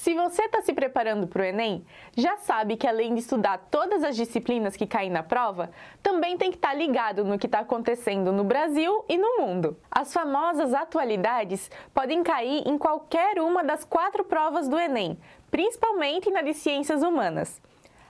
Se você está se preparando para o Enem, já sabe que além de estudar todas as disciplinas que caem na prova, também tem que estar ligado no que está acontecendo no Brasil e no mundo. As famosas atualidades podem cair em qualquer uma das 4 provas do Enem, principalmente na de Ciências Humanas.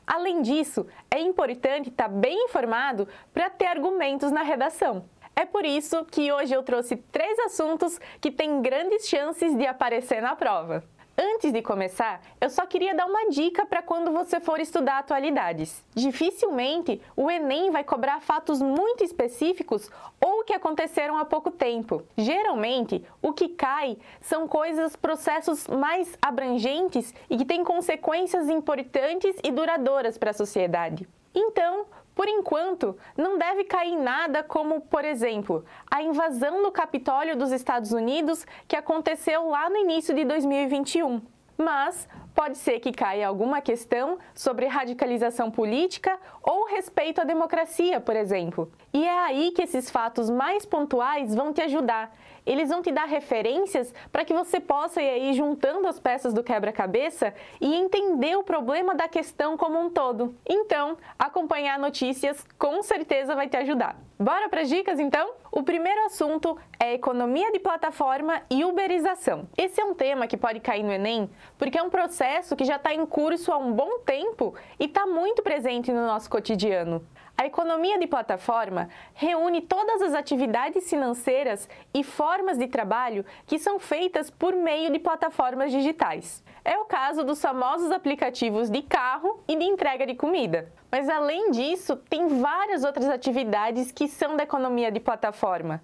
Além disso, é importante estar bem informado para ter argumentos na redação. É por isso que hoje eu trouxe 3 assuntos que têm grandes chances de aparecer na prova. Antes de começar, eu só queria dar uma dica para quando você for estudar atualidades. Dificilmente o Enem vai cobrar fatos muito específicos ou que aconteceram há pouco tempo. Geralmente, o que cai são coisas, processos mais abrangentes e que têm consequências importantes e duradouras para a sociedade. Então, por enquanto, não deve cair nada como, por exemplo, a invasão do Capitólio dos Estados Unidos que aconteceu lá no início de 2021. Mas pode ser que caia alguma questão sobre radicalização política ou respeito à democracia, por exemplo. E é aí que esses fatos mais pontuais vão te ajudar. Eles vão te dar referências para que você possa ir aí juntando as peças do quebra-cabeça e entender o problema da questão como um todo. Então, acompanhar notícias com certeza vai te ajudar. Bora para as dicas, então? O primeiro assunto é economia de plataforma e uberização. Esse é um tema que pode cair no Enem porque é um processo que já está em curso há um bom tempo e está muito presente no nosso cotidiano. A economia de plataforma reúne todas as atividades financeiras e formas de trabalho que são feitas por meio de plataformas digitais. É o caso dos famosos aplicativos de carro e de entrega de comida. Mas além disso, tem várias outras atividades que são da economia de plataforma,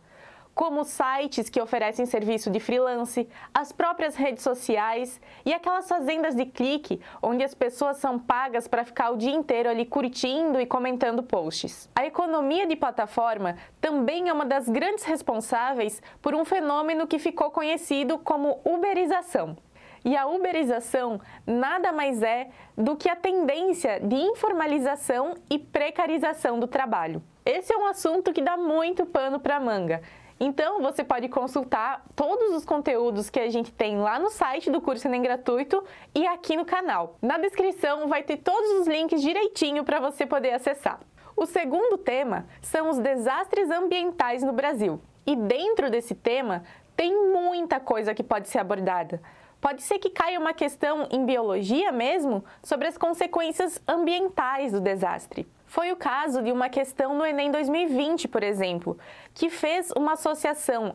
como sites que oferecem serviço de freelance, as próprias redes sociais e aquelas fazendas de clique, onde as pessoas são pagas para ficar o dia inteiro ali curtindo e comentando posts. A economia de plataforma também é uma das grandes responsáveis por um fenômeno que ficou conhecido como uberização. E a uberização nada mais é do que a tendência de informalização e precarização do trabalho. Esse é um assunto que dá muito pano para manga. Então, você pode consultar todos os conteúdos que a gente tem lá no site do Curso Enem Gratuito e aqui no canal. Na descrição vai ter todos os links direitinho para você poder acessar. O segundo tema são os desastres ambientais no Brasil. E dentro desse tema, tem muita coisa que pode ser abordada. Pode ser que caia uma questão em biologia mesmo sobre as consequências ambientais do desastre. Foi o caso de uma questão no Enem 2020, por exemplo, que fez uma associação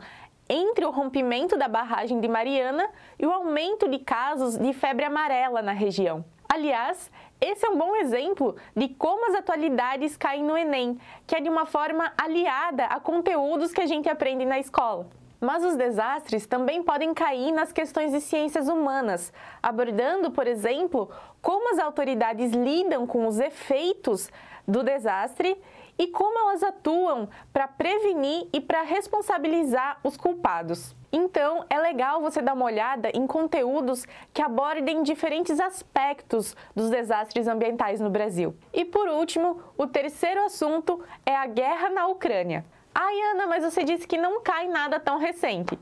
entre o rompimento da barragem de Mariana e o aumento de casos de febre amarela na região. Aliás, esse é um bom exemplo de como as atualidades caem no Enem, que é de uma forma aliada a conteúdos que a gente aprende na escola. Mas os desastres também podem cair nas questões de ciências humanas, abordando, por exemplo, como as autoridades lidam com os efeitos do desastre e como elas atuam para prevenir e para responsabilizar os culpados. Então, é legal você dar uma olhada em conteúdos que abordem diferentes aspectos dos desastres ambientais no Brasil. E por último, o terceiro assunto é a guerra na Ucrânia. Ai, Ana, mas você disse que não cai nada tão recente.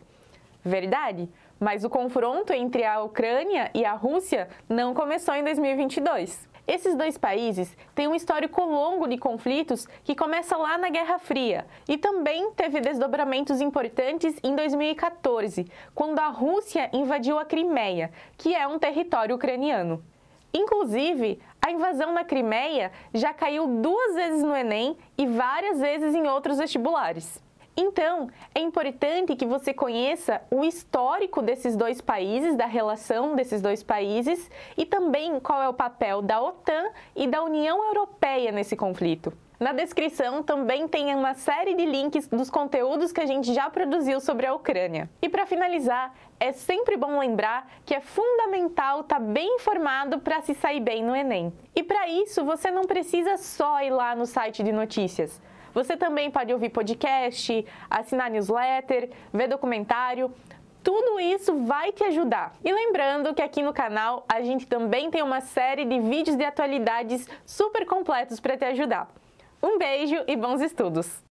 Verdade, mas o confronto entre a Ucrânia e a Rússia não começou em 2022. Esses dois países têm um histórico longo de conflitos que começa lá na Guerra Fria e também teve desdobramentos importantes em 2014, quando a Rússia invadiu a Crimeia, que é um território ucraniano. Inclusive, a invasão na Crimeia já caiu 2 vezes no Enem e várias vezes em outros vestibulares. Então, é importante que você conheça o histórico desses dois países, da relação desses dois países e também qual é o papel da OTAN e da União Europeia nesse conflito. Na descrição também tem uma série de links dos conteúdos que a gente já produziu sobre a Ucrânia. E para finalizar, é sempre bom lembrar que é fundamental estar bem informado para se sair bem no Enem. E para isso, você não precisa só ir lá no site de notícias. Você também pode ouvir podcast, assinar newsletter, ver documentário. Tudo isso vai te ajudar. E lembrando que aqui no canal a gente também tem uma série de vídeos de atualidades super completos para te ajudar. Um beijo e bons estudos!